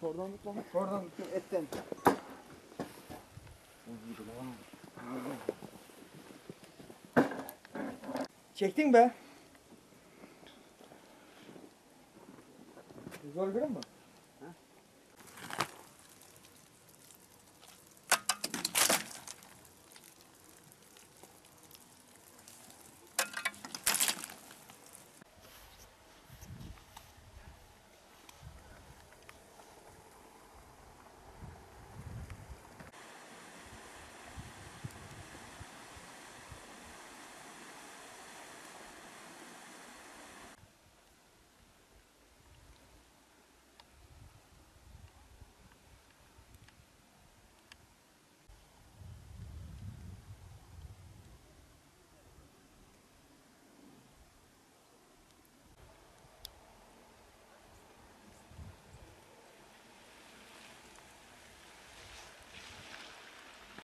Şuradan tutmamış. Şuradan tutun etten. Çektin be. Zor görün mü?